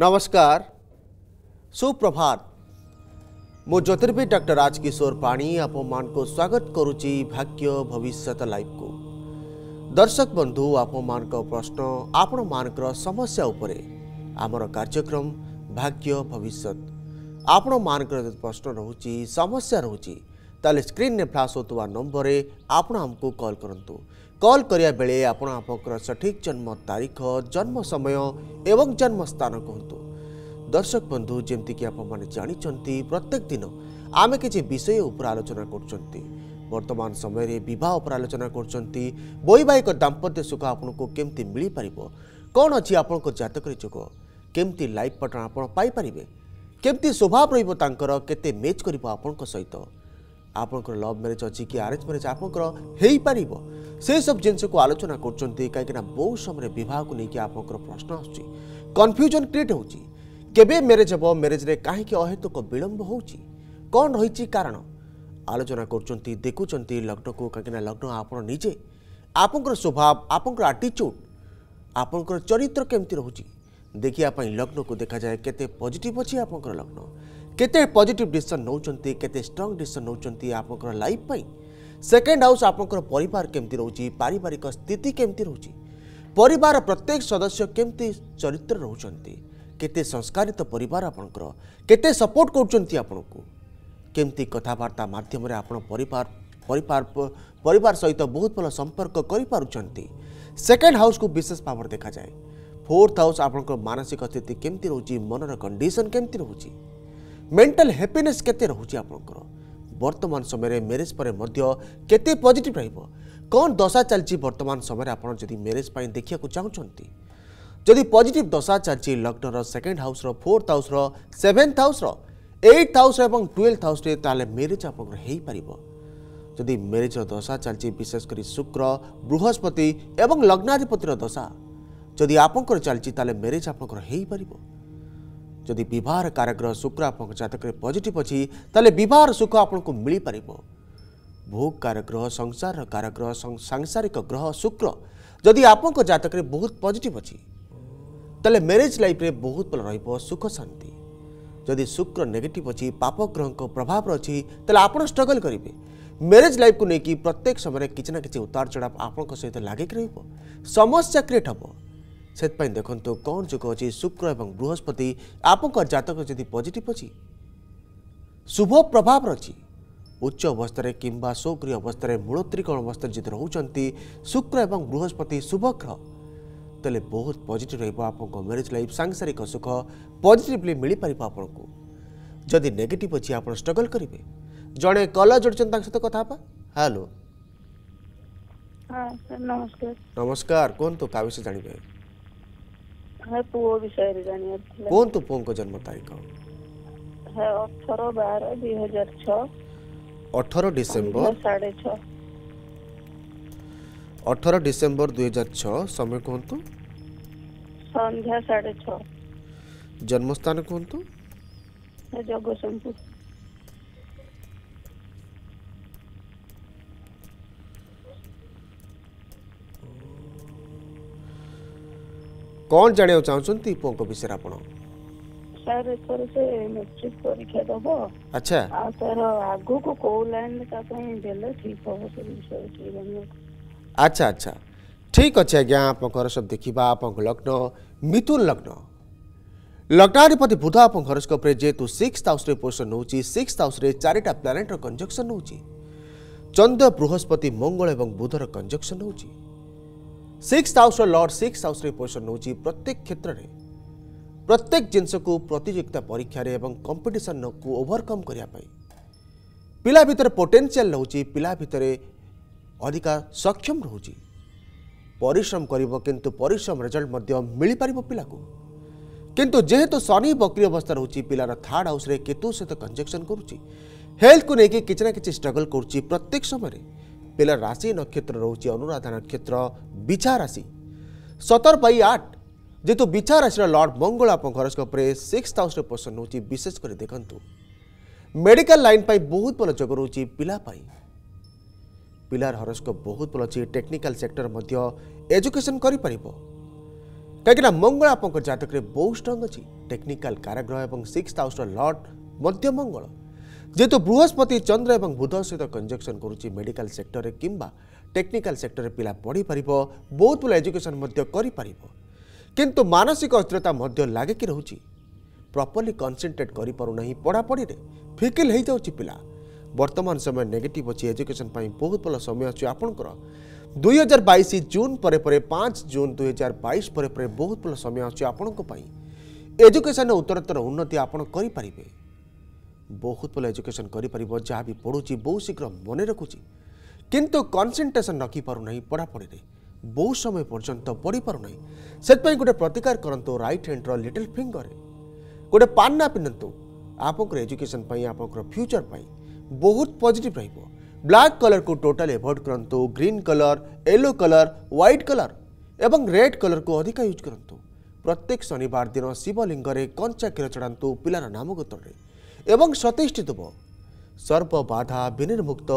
नमस्कार, सुप्रभात। मो ज्योतिर्विद डॉक्टर राजकिशोर पाणी आपण को स्वागत करुच्ची भाग्य भविष्यत लाइव को। दर्शक बंधु, आपण प्रश्न आपण मानकर समस्या उपरे आमर कार्यक्रम भाग्य भविष्यत। आपण मानकर प्रश्न रहूची, समस्या रहूची, ताले स्क्रीन ने फ्लाश होता नंबर आपण हमको कॉल करंतु। कॉल करिया बेले आपण आपकर सठिक जन्म तारीख, जन्म समय एवं जन्म स्थान कहतु। दर्शक बंधु, जेमती कि आप जानी प्रत्येक दिन आम किसी विषय उपर आलोचना कर वर्तमान समय बह उपर आलोचना कर दाम्पत्य सुख आपन को केमती मिल पार, कौन अच्छी आपण को जातक जोग, केमती लाइफ पार्टनर आपारे, केमती स्वभाव रहा, केते मैच कर आपण सहित, आपण लव मैरिज अच्छी कि आरेंज मैरिज आपण से सब जिनस को आलोचना कर बहुत समय बह को लेकिन आप प्रश्न आसूँ, कन्फ्यूजन क्रिएट हो, केबे मैरिज हम, मैरिज रे काहेकि अहेतुक विलंब होउची, कौन रही कारण आलोचना कर देखुंट लग्न को, कहीं लग्न आपन निजे आपंकर स्वभाव आपंकर आटीच्यूड आपंकर चरित्र केमती रोची देखापी लग्न को देखा जाए केते पॉजिटिव अच्छी आपंकर लग्न, केते पॉजिटिव डिसीजन नौचंती, केते स्ट्रांग डिसीजन नौचंती आपंकर लाइफ पई। सेकेंड हाउस आपंकर परिवार केमती रोची, पारिवारिक स्थिति केमती रोची, परिवार प्रत्येक सदस्य केमती चरित्र रोचंती, केते संस्कारित परिवार आपणकर, केते सपोर्ट करुचंती आपणको, केमती कथाबार्ता माध्यम रे आपण परिवार सहित बहुत भल संपर्क करि पारुचंती। सेकेंड हाउस को विशेष पावर देखा जाए। फोर्थ हाउस आपणकर मानसिक स्थिति केमती रहूची, मनर कंडीशन केमती रहूची, मेंटल हैप्पीनेस केते रहूची आपणकर। वर्तमान समय रे मैरिज परे मध्य केते पॉजिटिव रहइबो, कोन दशा चलची वर्तमान समय रे आपण जदी मैरिज पई देखिया को चाहुचंती, जदि पॉजिटिव दशा चलती लग्नर second house, fourth house, seventh house, eighth house और ट्वेल्थ हाउस, मैरिज आपंकर जदि मैरिज दशा चलती विशेषकर शुक्र बृहस्पति एवं लग्नाधिपतिर दशा जदि आपंकर चलती मैरिज आपंकर जदि विवाह कारक शुक्र आप जातक पॉजिटिव अच्छी ताले विवाह सुख आपको मिल पार। भोग कारक संसार कारक सांसारिक ग्रह शुक्र जदि आपंकर जातक बहुत पॉजिटिव अच्छी तले मैरिज लाइफ रे बहुत भल रहिबो, सुख शांति। जदि शुक्र नेगेटिव अच्छी पाप ग्रह को प्रभाव अच्छी तले आपन स्ट्रगल करेंगे मैरिज लाइफ को लेकिन प्रत्येक समय किसी ना किसी उतार चढ़ाव आपन सहित लगिक रहिबो, समस्या क्रिएट हम। से देखो कौन जो अच्छी शुक्र और बृहस्पति आपन जातक जदि पॉजिटिव अच्छी शुभ प्रभाव अच्छी उच्च अवस्था किंवा सौक्रिय अवस्था मूल त्रिकोण अवस्था जदि रोचंती शुक्र और बृहस्पति शुभ ग्रह तले बहुत पॉजिटिव रहा, मैरिज लाइफ सांसारिक सुख पॉजिटिवली मिल पार। आपको जदि नेगेटिव अच्छी आप स्ट्रगल करेंगे। जड़े कलर जोड़ सहित कथा। हेलो नमस्कार। नमस्कार, कहतु क्या विषय जानवे? पुओ विषय कहतु। पुओं को जन्म तारीख है 18/12/2006। 18 डिसेम्बर 6:30। 18 डिसेम्बर 2006। समय कहतु। संध्या 6:30। जन्मस्थान कहतु। जगतसिंहपुर। कौन जाना चाहते पुओं विषय आप? सर एथर से मैट्रिक परीक्षा दबो। अच्छा सर आगो को लाइन देले ठीक हो सर विषय की बनो। अच्छा अच्छा ठीक अच्छे आज्ञा। आप सब देखा आप लग्न मिथुन लग्न लग्नाधिपति बुध आप हरोस्कोप जेहेतु सिक्स हाउस पोजिशन होची, सिक्स हाउस चारिटा प्लानेटर कंजक्शन होची, चंद्र बृहस्पति मंगल और बुधर कंजक्शन होची, six house lord six house position होची। प्रत्येक क्षेत्र में प्रत्येक जिनस को प्रतियोगिता परीक्षा एवं कंपिटिशन को ओवरकम करने पिला भीतर पोटेंशियल रोची, पिला भीतर अधिका सक्षम रोची, परिश्रम करिबो किंतु परिश्रम रिजल्ट मध्य मिल पारिबो पिलाको, किंतु जेहेतु शनि बकरी अवस्था रोची पिलार थर्ड हाउस रे केतु सहित कंजक्शन करुची, हेल्थ को लेके किछ ना किछ स्ट्रगल करुची। प्रत्येक समय पिलार राशि नक्षत्र रोची अनुराधा नक्षत्र बिछा राशि 17/8 जेतु बिछा राशि लॉर्ड मंगल आप हॉरोस्कोप रे सिक्स्थ हाउस रे पोजिशन होची। विशेष कर देखंतु मेडिकल लाइन पाई बहुत भल जग रोची पिला पाई, पिलार हरोस्कोप बहुत भल अच्छी, टेक्निकाल सेक्टर एजुकेशन करें कहीं मंगल आप जतक बहुत स्ट्रंग अच्छी टेक्निकाल काराग्रह और 6th हाउस लॉर्ड मध्य मंगल जेहेतु बृहस्पति चंद्र और बुध सहित कंजक्शन करुच्ची मेडिकल सेक्टर में किंबा टेक्निकाल सेक्टर में पिला पढ़ी पार बहुत बड़ा एजुकेशन कर किंतु मानसिक अस्थिरता लगे कि रोचे प्रॉपर्ली कंसंट्रेट कर पढ़ापढ़ी फिकिल हो जाऊँगी पिला वर्तमान समय नेगेटिव अच्छी एजुकेशन बहुत भल समय अच्छे आपणकर 2022 जून पर 5 जून 2022 पर बहुत भल समय अच्छे आपंपाई एजुकेशन उत्तरोत्तर उन्नति आपण करें बहुत भल एजुकेशन कर जहाँ भी पढ़ुची बहुत शीघ्र मन रखुची किंतु कंसंट्रेसन रखिपारना पढ़ापढ़ी बहुत समय पर्यंत पढ़ी पारना से गोटे प्रतिकार करंतु राइट हैंड रो लिटिल फिंगर गोटे पान्ना पिंधतु आपको एजुकेशन आपंकर फ्यूचर पर बहुत पॉजिटिव रहिबो। ब्लैक कलर को टोटल एवॉइड करंतु green colour yellow colour white colour एवं रेड कलर को अधिक यूज करंतु प्रत्येक शनिवार दिन शिवलिंग में कंचा क्षीर चढ़ातु पिलार नाम गोत्र एवं सतेष्टि दुब सर्व बाधा विनिर्मुक्त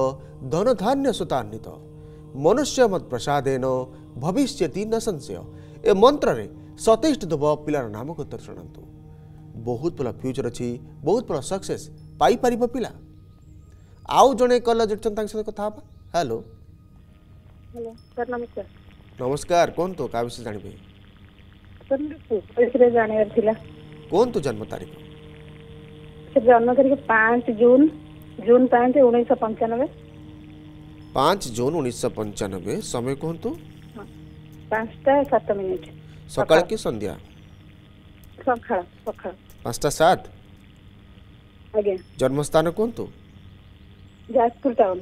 धन धान्य सुतान्वित मनुष्य मत प्रसादेन भविष्यति न संशय ए मंत्र रे 27 दुब पिलार नाम गोत्र चढ़ातु बहुत भल फ्यूचर अच्छी बहुत भल सक्सेस पाई परिबो पिला। आउ जने कॉलर जोडछन तांग से कथा बा। हेलो हेलो सर नमस्कार। नमस्कार कोन तो का विषय जानबे सर? इसरे जानेर थिला कोन तो जन्म तारीख? सर जन्म तारीख 5 जून 1995 5 जून 1995। समय कोन तो? 5:07 सकाळ की संध्या सकाळ सकाळ 5:07 आगे। जन्म स्थान कोन तो? जाजपुर टाउन।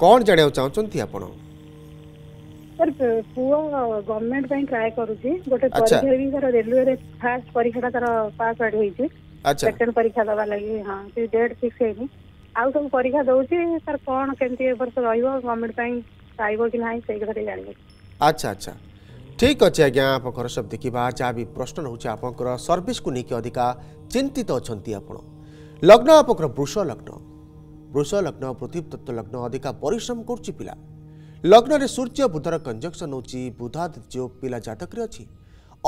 कौन जाने चाहती आपण? सर पुआ गवर्नमेंट बैंक ट्राई करूची गोटे परीक्षा भी कर रेलवे रे फर्स्ट परीक्षा तार पास आउट होई छी। अच्छा सेकंड परीक्षा दबा लागि? हां से डेट फिक्स हेनी आउ सब परीक्षा दोची सर कोन केंती ए वर्ष रहइबो गवर्नमेंट बैंक चाहबो कि नाही से घरे जानि। अच्छा अच्छा ठीक अच्छे आज्ञा आप सब देखा जहाँ भी प्रश्न रोचे आप सर्विस को लेकिन अधिका चिंतित अच्छा आप लग्न आप वृष लग्न पृथ्वी तत्व लग्न अधिका परिश्रम कर पिला लग्न रे सूर्य बुधर कंजक्शन होुधादित्य जो पिला जातक अच्छी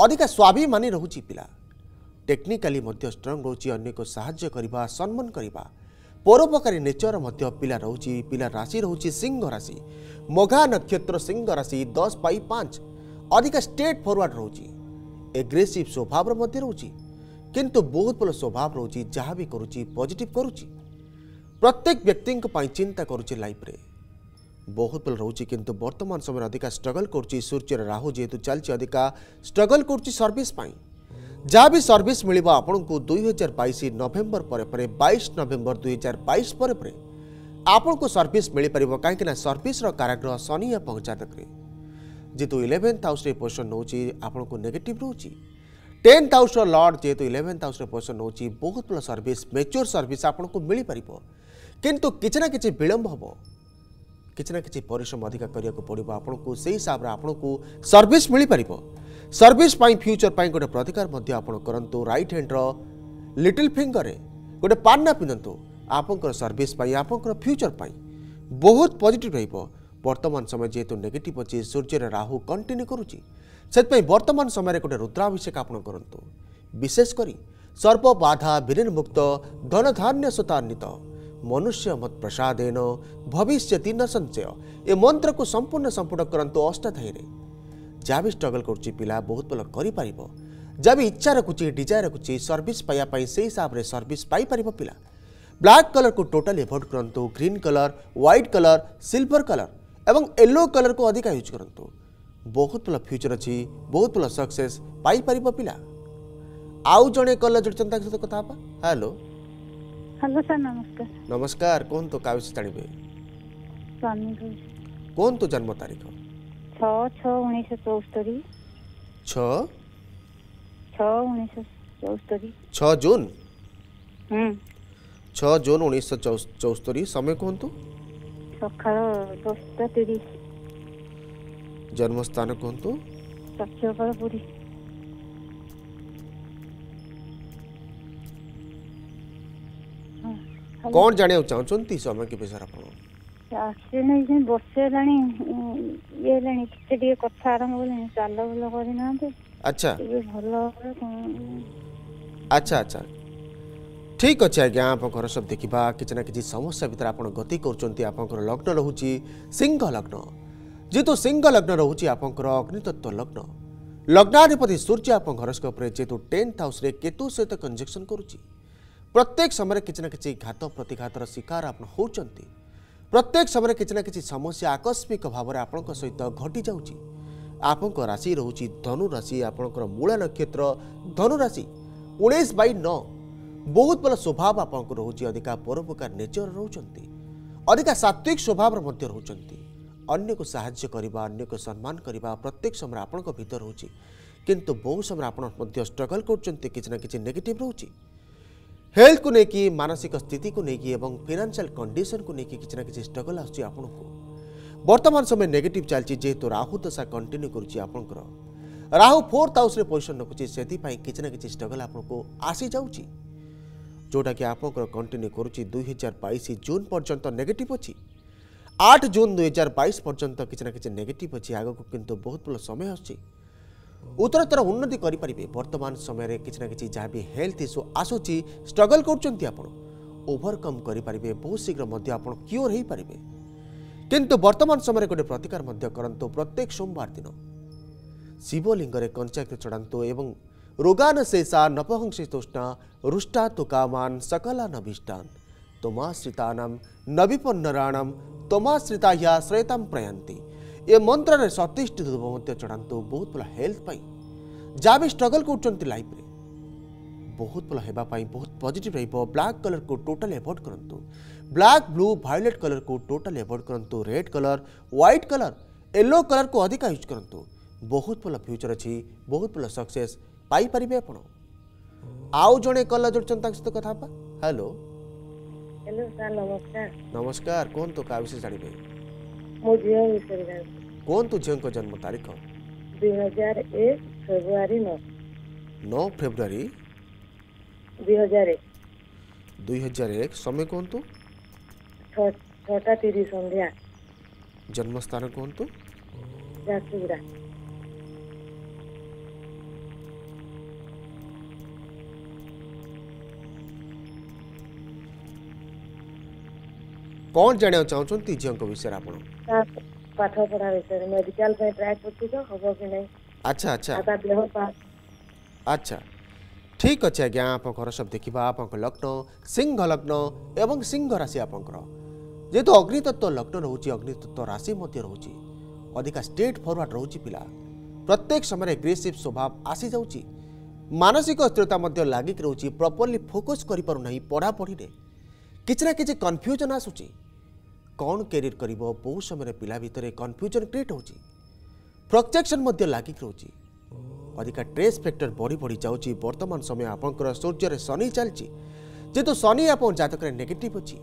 अधिका स्वाभिमानी रोचे पिला टेक्निकाली स्ट्रंग रोचे अनेक साहाय्य करवा सम्मान करवा परोपकारी नेचर मध्य पिला रोचे पिला राशि रोचे सिंह राशि मघा नक्षत्र सिंह राशि 10/5 अधिका स्ट्रेट फॉरवर्ड रोची एग्रेसिव स्वभाव मध्य रोची किंतु बहुत भल स्वभाव रोची जहाँ भी करुची पॉजिटिव करुची प्रत्येक व्यक्ति चिंता करुची लाइफ रे बहुत भल रोची किंतु वर्तमान समय अधिका स्ट्रगल करुची सूर्य राहु जेहेतु चलती अधिका स्ट्रगल करुची सर्विस पाई जहाँ भी सर्विस मिलिबा आपनकु 2022 नवेम्बर पर 22 नवेम्बर 2022 पर आपनकु सर्विस मिल पार कहीं सर्विस रो काराग्रह शनि आप जातक रे जेतु 11th हाउस रे पोजिशन होची आपनको नेगेटिव रोची 10th हाउस रो लॉर्ड जेतु 11th हाउस रे पोजिशन होची बहुत प्लस सर्विस मैच्योर सर्विस आपनको मिली परिबो किंतु किछ ना किछ विलंब हबो किछ ना किछ परिश्रम अधिक करिया को पड़िबो आपनको सेही हिसाब रे आपनको सर्विस मिली परिबो सर्विस पाई फ्यूचर पाई गोटे प्रतिकार मध्ये आपण करंतु राइट हैंड रो लिटिल फिंगर रे गोटे पान्ना पिनंतु आपनकर सर्विस पाई आपनकर फ्यूचर पाई बहुत पॉजिटिव रहइबो। वर्तमान समय जेहेतु नेगेटिव अच्छे सूर्य राहु कंटिन्यू करुच्ची से वर्तमान समय गोटे रुद्राभिषेक आपन करंतु विशेषकर सर्व बाधा विनिर्मुक्त धन धान्य सुतान्वित मनुष्य मत प्रसादेन भविष्यति न संशय ए मंत्र को संपूर्ण संपूर्ण करंतु अष्टाध्यायी जहाँ भी स्ट्रगल करुच्ची पिला बहुत भल कर जहाँ भी इच्छा रखुची डिजायर रखुची सर्विस पाइबापी से हिसाब से सर्विस पाई पार पिला ब्लैक कलर को टोटल एवॉइड करंतु green colour white colour silver colour एवं येलो कलर को अधिक यूज करंतु बहुत भल फ्यूचर अच्छी बहुत भल सक्सेस पाई पार पिला। आउ जने कॉलर जोडछन ताक सहित कथा बा। हेलो हेलो सर नमस्कार। नमस्कार कोन तो का विषय जानबे? स्वामी कोन तो जन्म तारीख? 6/6/1974 6/6/1974 6 जून 6 जून 1974। समय कहतु? सकाळ 10:30। जन्मस्थान कहतु? सत्यपालपुरी। कौन जाने चाहते समय के विषय आप शास्त्री नहीं बसे ये किसी कथा आरंभ चाल बुल करना अच्छा भल अच्छा अच्छा ठीक अच्छे आज्ञा आप सब देखा किसी ना कि समस्या भितर आप गति कर लग्न रोचे सिंह लग्न जेहेतु सिंह लग्न रोचे आपंकर अग्नितत्व लग्न लग्नाधिपति सूर्य आप हरोस्कोप जेहेतु 10th हाउस केतु सहित कंजक्शन करुच्ची प्रत्येक समय किसी ना कि घात प्रतिघातर शिकार आप होती प्रत्येक समय किसी ना कि समस्या आकस्मिक भाव में आपण सहित घटी जाऊँगी आपंक राशि रोचे धनुराशि आपंकर मूल नक्षत्र धनुराशि 19/9 बहुत भल स्वभाव आपंक रोचे अधिका परोपकार नेचर रोचंती अधिका सात्विक स्वभाव रोचंती अन्य को साहाय्य करबा अन्य को सम्मान करबा प्रत्येक समय आपण भीतर रोचे किंतु बहुत समय आपण स्ट्रगल करचंती किछ ना किछ नेगेटिव रोचे हेल्थ को लेकिन मानसिक स्थिति को लेकिन एवं फाइनेंशियल कंडीशन को लेकिन किछ ना किछ स्ट्रगल आछी आपण को वर्तमान समय नेगेटिव चलची जेहेतु राहु दशा कंटिन्यू करुची आपणकर राहु 4th हाउस रे पोजीशन रखुची सेति पई किछ ना किछ स्ट्रगल आपण को आसी जाउची जोटा कि आप कंटिन्यू करुच्ची 2022 जून पर्यंत नेगेटिव अच्छी 8 जून 2022 पर्यंत किसी ना कि नेगेटिव अच्छी आग को किंतु बहुत भल समय अच्छी उत्तरोत्तर उन्नति करें वर्तमान समय किसी ना कि जहाँ भी हेल्थ इश्यू आसूसी स्ट्रगल कर ओभरकम करें बहुत शीघ्र आप क्योर हो पारे किंतु वर्तमान समय गोटे प्रतिकार करूँ प्रत्येक सोमवार दिन शिवलिंग में कंचाकृत चढ़ातु एवं रोगान शेषा नपहंसितुष्णा रुष्टा तुकामान सकला नभिष्टान तोमाश्रितानाम नविपन्नराणाम तोमाश्रिता या श्रेयतां प्रयंती ये मंत्र ने 37 धूप मध्य चढ़ातु बहुत भल हेल्थ पाई जहाँ भी स्ट्रगल कर लाइफ रे बहुत भल होगापाई बहुत पॉजिटिव रहिबो ब्लैक कलर को टोटल एवॉइड करंतु ब्लैक ब्लू वायलेट कलर को टोटल एवॉइड करंतु red colour white colour yellow colour को अधिक यूज करंतु बहुत भल फ्यूचर अच्छी बहुत भल सक्सेस पाई परिबे आपण आउ जणे कॉल जोडचन ताक सत कथा पा हेलो हेलो सर नमस्कार नमस्कार कोन तो का विषय जानिबे मो जियो विषय जानिबे कोन तो जियो को जन्म तारीख 2001 फरवरी 9 फरवरी 2001 समय कोन तो 6:30 संध्या जन्म स्थान कोन तो जासुरा कौन जाने चाहते झील विषय विषय मेडिकल पे ट्राई कि नहीं अच्छा अच्छा अच्छा ठीक अच्छे आज्ञा आप घर सब देखा आप लग्न सिंह एवं सिंह राशि आपंकर जेहेतु अग्नितत्व लग्न रोचे अग्नितत्व राशि रोचे अधिका स्ट्रेट फरवर्ड रोचे पिला प्रत्येक समय एग्रेसिव स्वभाव आसी जाऊँगी मानसिक स्थिरता लागिक रोचे प्रॉपर्ली फोकस करना पढ़ापढ़ी किसी ना कि कन्फ्यूजन आसूसी कौन कैरियर कर बहुत समय पिला भितर कन्फ्यूजन क्रिएट हो फ्रक्चरेसन लागिक रोचे अधिका ट्रेस फैक्टर बढ़ी बढ़ी जाऊँगी वर्तमान समय आपंकर सूर्य शनि चलती जेहतु शनि आप जतक नेगेटिव अच्छी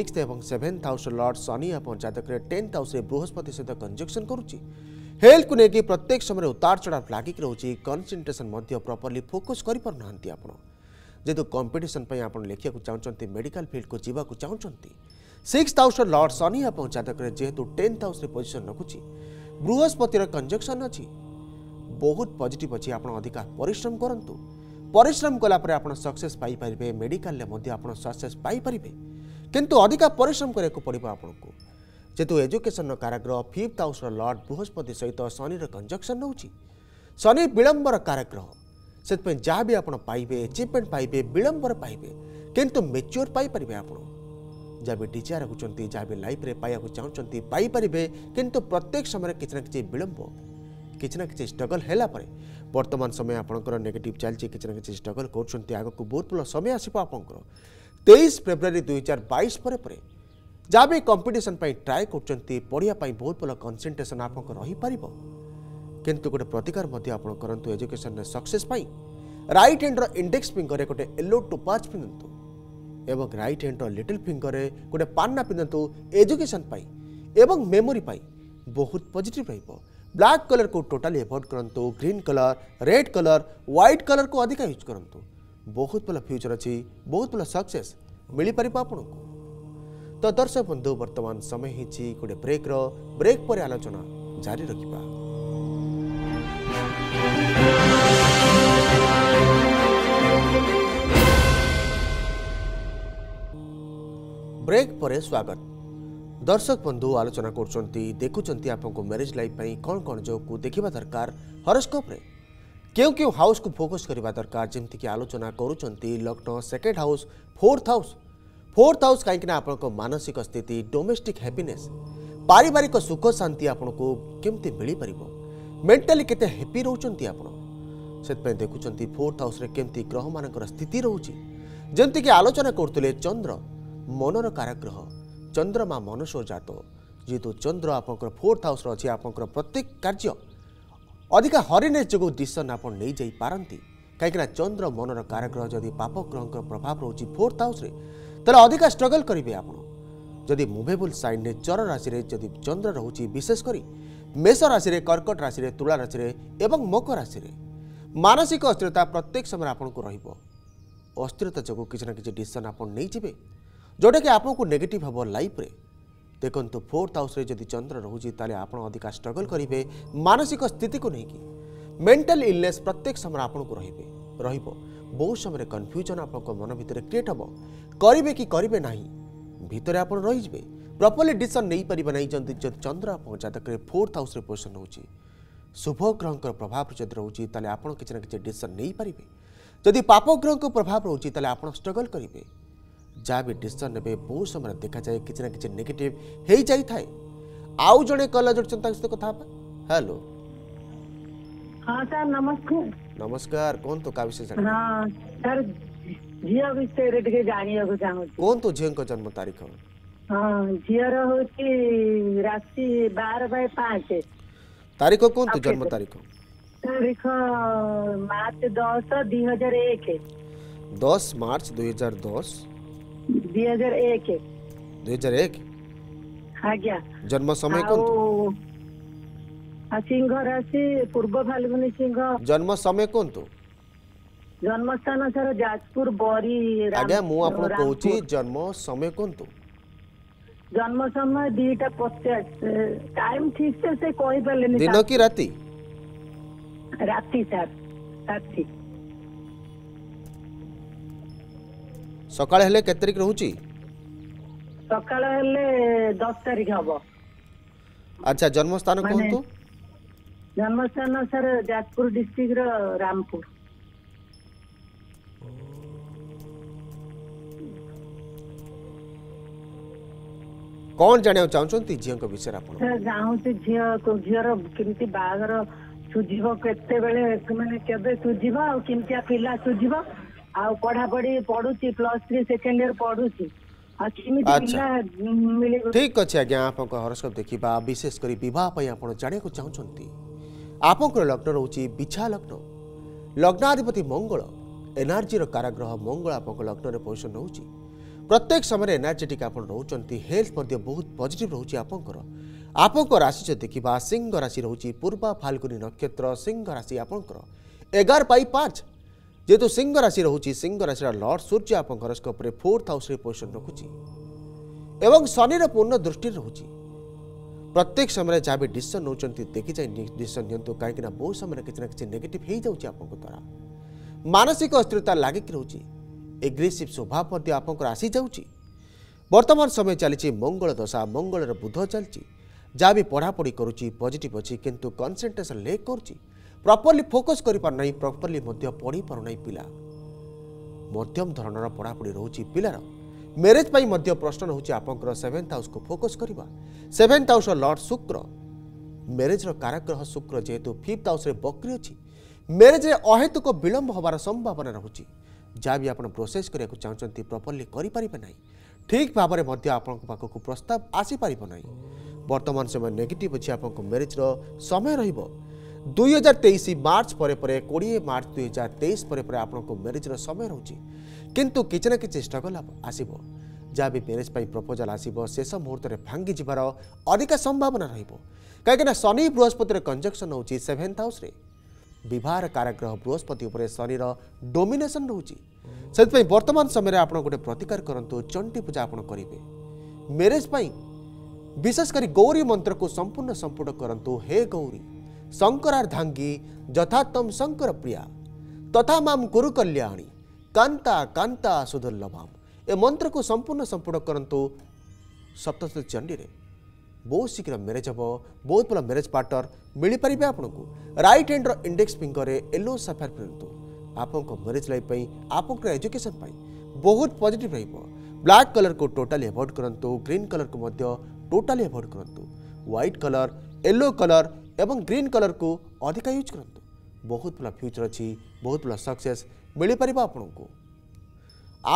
6th एवं 7th हाउस लॉर्ड शनि आप जतक 10th हाउस बृहस्पति सहित कंजक्शन करुच्ची हेल्थ को लेकिन प्रत्येक समय उतार चढ़ाव लागिक रोचे कनसेट्रेसन प्रॉपर्ली फोकस करना आप जेतु कंपिटिशन आप लेखिया चाहते मेडिकल फील्ड को जीवाक चाहते 6th हाउस लॉर्ड शनि आप जतक जेहेतु 10th हाउस पोजिशन रखुची बृहस्पतिर कंजक्शन अच्छी बहुत पॉजिटिव अच्छी आप अधिका परिश्रम करंतु परिश्रम कलापर आप सक्सेस पाई पारे मेडिकल सक्सेस पाई पारे किंतु अधिका परिश्रम करने पड़ो आपको जेतु एजुकेशन काराग्रह 5th हाउस लॉर्ड बृहस्पति सहित शनि कंजक्शन होची शनि विलंबर काराग्रह से जहाँ भी आपड़ पाइबे एचिवमेंट पाइबे विलंबर पाइबे किंतु मेच्योर पाइपर आप जहाँ भी डिजायर रखुंट जहाँ भी लाइफ रे पाइबा चाहते पाइपर किंतु प्रत्येक समय किसी ना कि विलंब किसी ना कि स्ट्रगल हैलापर वर्तमान समय आपंकर नेगेटिव चलती किसी ना कि स्ट्रगल कर आग को बहुत भल समय आसप आपंकर 23 फेब्रुआरी 2022 जहाँ भी कंपिटिशन ट्राए कर पढ़ापी बहुत भल कनसेट्रेसन आप रही पार किंतु गोटे प्रतिकार करूँ एजुकेशन में सक्सेस पाई राइट हैंड रो इंडेक्स फिंगर गोटे येलो टोपाच पिंधतु एवं राइट हैंड रो लिटिल फिंगर गोटे पान्ना पिंधतु एजुकेशन पाई एवं मेमोरी पाई बहुत पॉजिटिव रहिबो ब्लैक कलर को टोटली एवॉइड करंतु green colour red colour white colour को अधिक यूज करंतु बहुत भल फ्यूचर अच्छी बहुत भल सक्सेस मिल पार आपको तो दर्शक बंधु वर्तमान समय होगी गोटे ब्रेक पर आलोचना जारी रखा। ब्रेक पर स्वागत। दर्शक बंधु आलोचना करुँच देखुंत आपको मैरिज लाइफ पर कौन कौन जो को देखा दरकार हरोस्कोप क्यों क्यों हाउस को फोकस करवा दरकार जमती कि आलोचना करुँच लग्न second house fourth house. Fourth house कहीं आपको मानसिक स्थिति डोमेस्टिक हैप्पीनेस पारिवारिक सुख शांति आपको केमती मिल पार मेंटली केते हैप्पी रोचंती आपन से देखुंत फोर्थ हाउस रे केमती ग्रह मानकर स्थिति रोची जमती कि आलोचना करते चंद्र मनर कारक ग्रह चंद्रमा मनुष्य जात जेहेतु चंद्र आपंकर फोर्थ हाउस अच्छी आपंकर प्रत्येक कार्य अधिक हरिनेस जो डिसन आप नहीं जा पारती कहीं चंद्र मनर कारक ग्रह जदि पाप ग्रह प्रभाव रोचे फोर्थ हाउस तेल अधिका स्ट्रगल करेंगे आप जदि मुभेबुल साइन ने चर राशि में जदि चंद्र रोचे विशेषकर मेष राशि में कर्कट राशि में तुला राशि में एवं मकर राशि में मानसिक अस्थिरता प्रत्येक समय आपको रस्थिरता जो किना कि डिसन आप नहीं जाए जोटा कि आपको नेगेटिव हम लाइफ रे देखो तो फोर्थ हाउस रे जदि चंद्र रोचे ताले आप अधिका स्ट्रगल करेंगे मानसिक स्थिति को लेकिन मेंटल इलनेस प्रत्येक समय आपको रोह समय कन्फ्यूजन आपको मन भर क्रिएट हम करेंगे कि करेंगे ना भितर आप रहीजे प्रॉपर्ली डिसीजन नहीं पारे ना जब चंद्र आप जतक फोर्थ हाउस रे पोजिशन होची शुभ ग्रह प्रभाव जब रोचे ताले आप किसी ना कि डिसीजन नहीं पारे जदि पाप ग्रह प्रभाव रोचे ताले आप स्ट्रगल करेंगे जहाँ भी डिसीजन ने बहुत समय देखा जाए किसी ना कि नेगेटिव हो जाए आउ जड़े कलर जोड़ सहित कथा हेलो हाँ सर नमस्कार नमस्कार कौन तो का विशेष हाँ सर जिया विषय रे के जानियो को चाहू कौन तो जिया को जन्म तारीख हाँ जिया रो होची राशि 12/5 तारीख कौन तो जन्म तारीख तारीख मार्च 10 2001 10 मार्च 2010 2001 हाँ क्या जन्म समय कौन तो सिंह राशि पूर्व फाल्गुनी सिंह जन्म समय कौन तो जन्म स्थान सर जाजपुर बरी आ गया मु आपन कहूची जन्म समय कौन तो जन्म समय 2:50 टाइम ठीक से कोई पर लेने दिन की राती राती सर राती सकाल हेले केत तारिख रहूची सकाल हेले 10 तारिख हबो अच्छा जन्म स्थान कोन तो जन्म स्थान सर जाजपुर डिस्ट्रिक्ट रो रामपुर कोन जाने चाहछंती जियो को विषय आपन सर जाहुती जियो को जियो किमिति बागर सुजिबो केते बेले माने केबे सुजिबो आ किमितिया पिला सुजिबो आ पढ़ा पढ़ी पढ़ुची प्लस 3 सेकेंड ईयर पढ़ुची अखिमित पिला मिले ठीक अछि आज्ञा आपन हॉरोस्कोप देखिबा विशेष करी विवाह पय आपन जाने को चाहु छथि आपन को लग्न रहउची बिछा लग्न लग्नाधिपति मंगल एनर्जी रो कारक ग्रह मंगल आपन को लग्न रे पोजीशन रहउची प्रत्येक समय एनर्जेटिक आपन रहउचंती हेल्थ पर बहुत पॉजिटिव रहउची आपन को राशि जो देखिबा सिंह राशि रहउची पूर्वा फाल्गुनी नक्षत्र सिंह राशि आपन को 11/5 जेतु सिंह राशि रोचे सिंह राशि लॉर्ड सूर्य आप हॉरोस्कोप रे फोर्थ हाउस रे पोजिशन रखुची एवं शनि रो पूर्ण दृष्टि रोचे प्रत्येक समय जहाँ भी डिसीजन नौकरी देखी जाए डिसीजन नियंतु कहीं बहुत समय किसी ना कि नेगेटिव हो जाऊँगी आपको द्वारा मानसिक अस्थिरता लागिक रोचे एग्रेसिव स्वभाव आप आसी जाऊँगी वर्तमान समय चली मंगल दशा मंगल बुध चलती जहाँ भी पढ़ापढ़ी करुच्ची पॉजिटिव अच्छी किंतु कंसंट्रेशन लैक करुच्ची प्रॉपर्ली फोकस कर पार नहीं प्रॉपर्ली पढ़ी पार नहीं पिला मध्यम धरणर पढ़ापढ़ी रोची पिलार मैरिज पर प्रश्न रोचे आपंकर सेवेन्थ हाउस को फोकस करवा सेवेन्थ हाउस लॉर्ड शुक्र मैरिज कारक ग्रह शुक्र जेहेतु फिफ्थ हाउस बकरी अच्छी मैरिज अहेतुक विलंब होवार संभावना रोची जहाँ भी आप प्रोसेस करा चाहते प्रॉपर्ली करें ना ठीक भाव में आपको प्रस्ताव आसीपार ना बर्तमान समय नेगेटिव अच्छी आपको मैरिज समय रही 2023 मार्च पर 20 मार्च 2023 पर आपको मैरिज समय रोचे किंतु किसी ना कि स्ट्रगल आसो जहाँ भी मैरिज प्रपोजाल आसो शेष मुहूर्त में भांगी जबार अधिक संभावना रही शनि बृहस्पति कंजक्शन होची सेवेन्थ हाउस विवाह कारक ग्रह बृहस्पति उपर शनि डोमिनेशन रोचे से वर्तमान समय आप गोटे प्रतिकार करूँ चंडी पूजा आप करेंगे मेरेज विशेषकर गौरी मंत्र को संपूर्ण संपुट करंतु। हे गौरी शंकरार्धांगी यथातम शंकर प्रिया तथा माम कुरु कल्याणी कांता कांता सुदुर्लभाम। ए मंत्र को संपूर्ण संपुट करंतु सप्तशती चंडी रे। बहुत शीघ्र मेरेज हम, बहुत भल मेरेज पार्टनर मिल पारे आपको। रईट हैंड इंडेक्स फिंगर रे येलो सफेयर पिंधु। आपको मेरेज लाइफ आपंकर एजुकेशन बहुत पॉजिटिव रहिबो। ब्लैक कलर को टोटाली अवॉइड करंतु। ग्रीन कलर को मध्य टोटाली अवॉइड करंतु। व्हाइट कलर येलो कलर एवं ग्रीन कलर को अधिक यूज करंतु। बहुत भला फ्यूचर अच्छी, बहुत भला सक्सेस मिल पार आपको।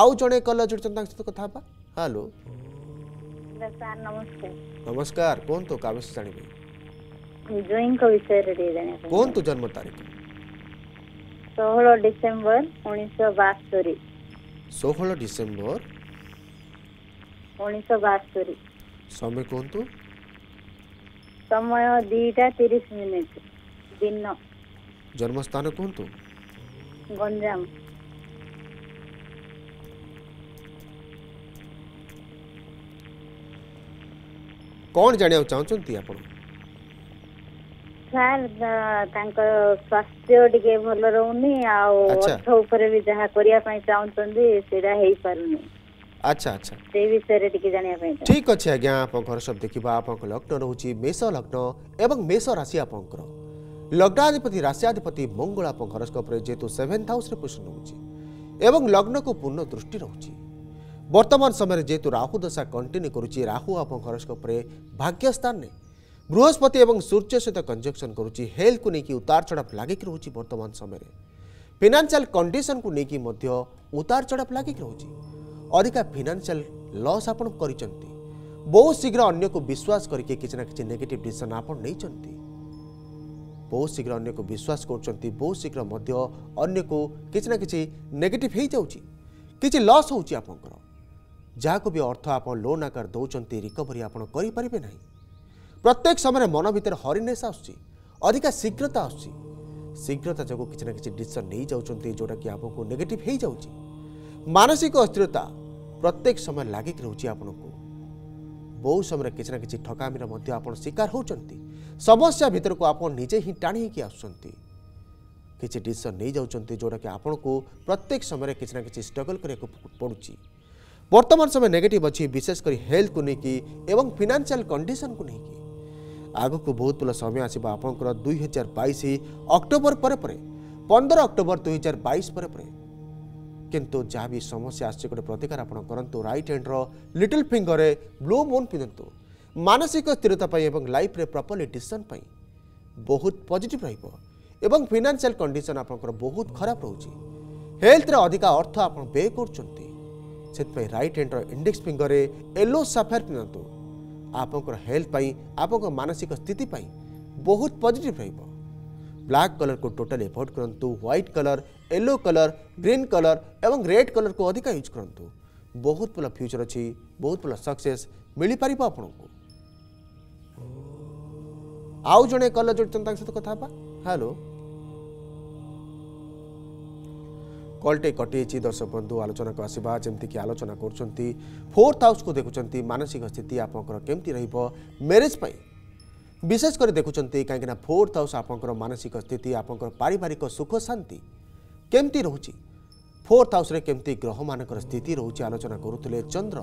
आउ जड़े कलर जोड़ते सहित कथा। हेलो सर नमस्कार। नमस्कार कहतु क्या विषय जानी जॉइन को विषय रे जाने कहतु। जन्म तारीख 16 दिसंबर 1972। 16 दिसंबर 1972। समय कहतु। समय 2:30 दिन। जन्मस्थान कहतु। गंजाम। कौन जाना चाहती आप सर? स्वास्थ्य टिके भल रहूनी अर्थ उपर भी जहाँ करने चाहते से पारनी। अच्छा अच्छा ठीक अच्छे आज्ञा। आप घर सब देखा। आप लग्न रोचे मेष लग्न एवं मेष राशि। आप लग्नाधिपति राशियाधिपति मंगल आप हरस्कोप जेहेतु सेभेन्थ हाउस पोषण होची एवं लग्न को पूर्ण दृष्टि रोची। वर्तमान समय जेहेतु राहु दशा कंटिन्यू करुच्ची। राहु आप हरस्कोप भाग्यस्थान ने बृहस्पति एवं सूर्य सहित कंजक्शन करुच्ची। हेल्थ को लेकिन उतार चढ़ाव लागिक रोची। बर्तमान समय फाइनेंशियल कंडीशन को लेकिन उतार चढ़ाव लागिक रोची। अधिका फाइनेंशियल लॉस आप बहुत शीघ्र अन्य को विश्वास करके किसी ना किसी नेगेटिव डिसीजन आप नहीं। बहुत शीघ्र अन्य को विश्वास कर बहुत शीघ्र अन्य को किसी ना किसी नेगेटिव हो जाऊँगी। किसी लॉस होची आपंकर जहाँ भी अर्थ आप लोन आकार दौरान रिकवरी आपरे ना। प्रत्येक समय मन भितर हरिनेस आधिका शीघ्रता आघ्रता जो किसी ना किसी डिसीजन नहीं जाऊँगी जोटा कि आपको नेगेटिव हो जाऊँगी। मानसिक अस्थिरता प्रत्येक समय लागिक रोची। आपन को बहुत समय किसी ना किसी ठकामीर आप शिकार होती। समस्या भितर को आप निजे ही टाणी किसी डिसीजन नहीं जाऊँगी जोटा कि आपन को प्रत्येक समय किसी ना किसी स्ट्रगल करने पड़ुची। वर्तमान समय नेगेटिव अच्छी विशेषकर हेल्थ को लेकिन एवं फाइनेंशियल कंडीशन को लेकिन। आगक बहुत भल समय आसवा आपंकर 2022 अक्टोबर पर 15 अक्टोबर 2022 पर किंतु जहाँ भी समस्या आस गोटे प्रतिकार आप करंतु। राइट हैंड रो लिटिल फिंगर रे ब्लू मून पिंधतु। मानसिक स्थिरता एवं लाइफ रे प्रॉपर्ली डिसीजन बहुत पॉजिटिव रहिबो एवं फाइनेंशियल कंडीशन आपनकर बहुत खराब रहउची। हेल्थ रे अधिका अर्थ आप बे करचंती सेतपय। राइट हैंड रो इंडेक्स फिंगर रे येलो सफेयर पिंधतु। आपनकर हेल्थ पई आपनकर मानसिक स्थिति पई बहुत पॉजिटिव रहिबो। ब्लैक कलर को टोटाली अवॉइड करंतु। White colour yellow colour green colour एवं रेड कलर को अधिक यूज करंतु। बहुत भला फ्यूचर अच्छी, बहुत भला सक्सेस मिल पार आपको। आउ जड़े कलर जोड़ते सहित कथा। हेलो कलटे कटे दर्शक बंधु आलोचना को आसवा जमती कि आलोचना कर फोर्थ हाउस को देखुंत। मानसिक स्थिति आप केमती रेज विशेषकर देखुंत कहीं फोर्थ हाउस आपंकर मानसिक स्थिति आपंकर पारिवारिक सुख शांति केमती रोचे। फोर्थ हाउस रे केमती ग्रह मानकर स्थिति रोचे आलोचना करुले। चंद्र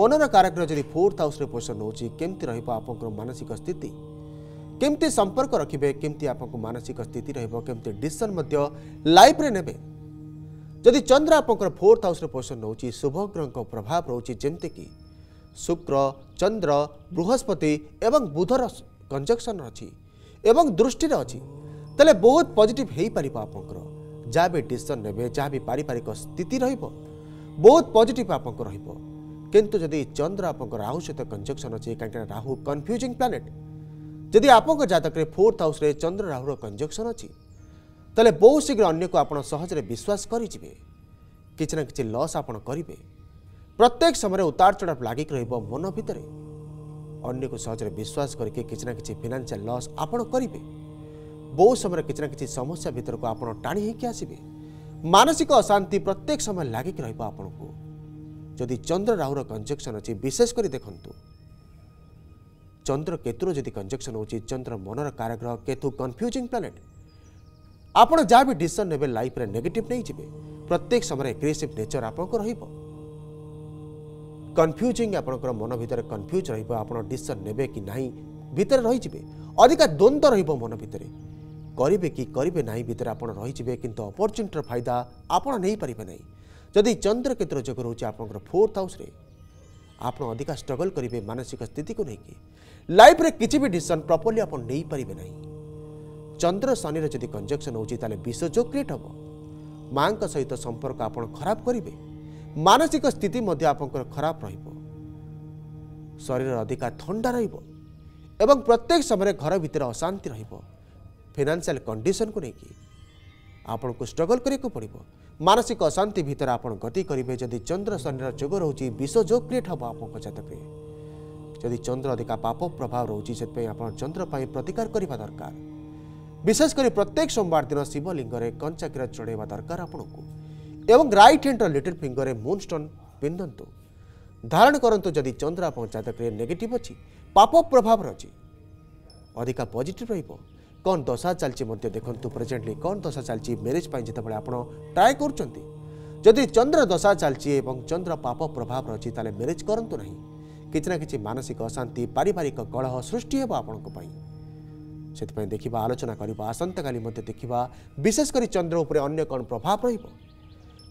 मनर कारक जब फोर्थ हाउस रे पोषण होची केमती रहिबो आपंकर मानसिक स्थिति केमती संपर्क रखिबे केमती आपंकर मानसिक स्थिति रहिबो केमती डिसीजन मध्य लाइफ रे नेबे। जदि चंद्र आपंकर फोर्थ हाउस रे पोषण होची शुभ ग्रह प्रभाव रोचे जेमती कि शुक्र चंद्र बृहस्पति एवं बुधर कंजक्शन अच्छी एवं दृष्टि अच्छी तेल बहुत पॉजिटिव हो पार आपंकर जहाँ भी डिसीजन ने जहाँ भी पारिवारिक स्थिति बहुत पॉजिटिव आपंकर रु। जदि चंद्र आपंकर राहु सहित कंजक्शन अच्छे कहीं राहु कन्फ्यूजिंग प्लानेट जदि आपंकर जातक फोर्थ हाउस रे चंद्र राहुर कंजक्शन अच्छी तेल बहुत शीघ्र अन्य को आप सहजरे विश्वास करेंगे किसी ना कि लॉस आप करेंगे। प्रत्येक समय उतार चढ़ाव लागिक रन भितर अन्य को सहजरे विश्वास करके किसी ना कि फाइनेंशियल लॉस आप करेंगे। बहुत समय किसी ना कि समस्या भितर को आप टाणी आसबे। मानसिक अशांति प्रत्येक समय लागिक रन को जदि चंद्र राहुर कंजक्शन अच्छी विशेषकर देखु चंद्र केतुर जदि कंजक्शन हो चंद्र मनर कारग्रह केतु कन्फ्यूजिंग प्लानेट आपड़ जहाँ भी डिसीजन ने लाइफ नेगेटिव नहीं जी प्रत्येक समय एग्रेसिव नेचर आप कन्फ्यूजिंग आपंकर मन भर कन्फ्यूज रिसीजन ने कि ना भितर रही अधिका द्वंद रन भितर करेंगे कि करेंगे ना भितर आप रही कि अपरच्युनिटर फायदा आपड़ नहीं पारे ना जदि चंद्र केतुर जग रोचे आपंकर फोर्थ हाउस आप अधिका स्ट्रगल करेंगे मानसिक स्थिति को लेकिन लाइफ रे किसी भी डिसीजन प्रॉपर्ली आप नहीं पारे ना चंद्र शनि जदि कंजक्शन होता विषयोग क्रिएट हम माँ सहित संपर्क आप खराब करेंगे मानसिक स्थिति खराब ररीर अधिका ठंडा एवं प्रत्येक समय घर भीतर अशांति फाइनेंशियल कंडीशन को लेकिन आपण को स्ट्रगल करने पड़ो मानसिक अशांति भीतर आप गति करेंगे जदि चंद्र शनि जोग रोचे विषयोग क्रिएट हम आप जतक जदि चंद्र अधिका पाप प्रभाव रोचे से आप चंद्र पर प्रतिकार करने दरकार विशेषकर प्रत्येक सोमवार दिन शिवलिंग में कंचा क्षीर चढ़ावा दरकार आपण को एवं राइट हैंड लिटिल फिंगर रे मूनस्टोन पिंधतु धारण करतु जदि चंद्र आप जतक नेगेटिव अच्छी पाप प्रभाव अच्छी अधिका पॉजिटिव रन दशा चलती देखु प्रेजेंटली कौन दशा चलती मैरिज जितेबाला आप ट्राए कर चंद्र दशा चलती चंद्र पाप प्रभाव अच्छी तेल मैरिज करतु ना कि मानसिक अशांति पारिवारिक कलह सृष्टि होपी से देखा आलोचना करवा आसंता काली देखा विशेषकर चंद्र उपर अन्य कौन प्रभाव र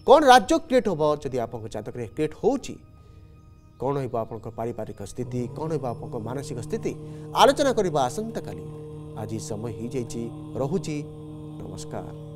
कौन राज्य क्रिएट हम जदि आप जतक क्रिएट होण हो पारिवारिक स्थिति कौन हो मानसिक स्थिति आलोचना करवा आसंता काली आज समय ही जाइए। नमस्कार।